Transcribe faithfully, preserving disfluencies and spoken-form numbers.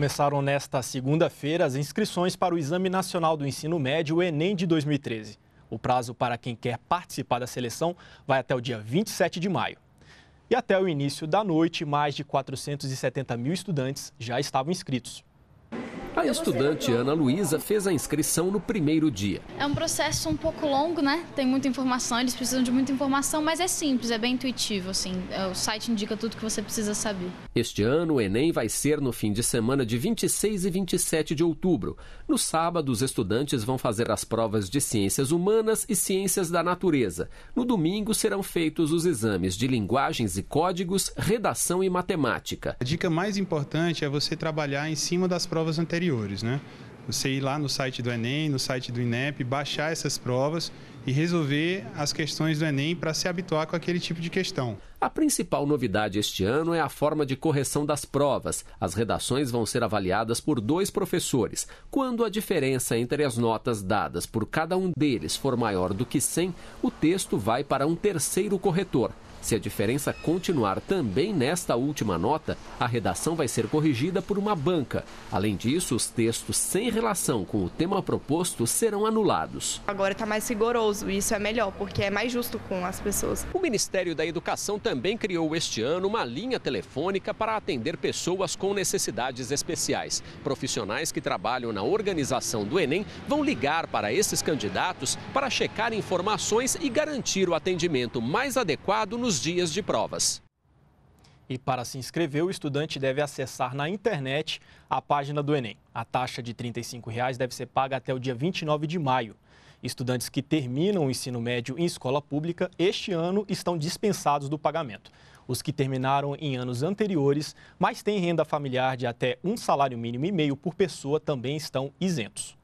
Começaram nesta segunda-feira as inscrições para o Exame Nacional do Ensino Médio, o Enem de dois mil e treze. O prazo para quem quer participar da seleção vai até o dia vinte e sete de maio. E até o início da noite, mais de quatrocentos e setenta mil estudantes já estavam inscritos. A estudante Ana Luísa fez a inscrição no primeiro dia. É um processo um pouco longo, né? Tem muita informação, eles precisam de muita informação, mas é simples, é bem intuitivo, assim. O site indica tudo que você precisa saber. Este ano, o Enem vai ser no fim de semana de vinte e seis e vinte e sete de outubro. No sábado, os estudantes vão fazer as provas de Ciências Humanas e Ciências da Natureza. No domingo, serão feitos os exames de Linguagens e Códigos, Redação e Matemática. A dica mais importante é você trabalhar em cima das provas anteriores. Né? Você ir lá no site do Enem, no site do Inep, baixar essas provas e resolver as questões do Enem para se habituar com aquele tipo de questão. A principal novidade este ano é a forma de correção das provas. As redações vão ser avaliadas por dois professores. Quando a diferença entre as notas dadas por cada um deles for maior do que cem, o texto vai para um terceiro corretor. Se a diferença continuar também nesta última nota, a redação vai ser corrigida por uma banca. Além disso, os textos sem relação com o tema proposto serão anulados. Agora está mais rigoroso e isso é melhor, porque é mais justo com as pessoas. O Ministério da Educação também criou este ano uma linha telefônica para atender pessoas com necessidades especiais. Profissionais que trabalham na organização do Enem vão ligar para esses candidatos para checar informações e garantir o atendimento mais adequado nos Nos dias de provas. E para se inscrever, o estudante deve acessar na internet a página do Enem. A taxa de trinta e cinco reais deve ser paga até o dia vinte e nove de maio. Estudantes que terminam o ensino médio em escola pública este ano estão dispensados do pagamento. Os que terminaram em anos anteriores, mas têm renda familiar de até um salário mínimo e meio por pessoa, também estão isentos.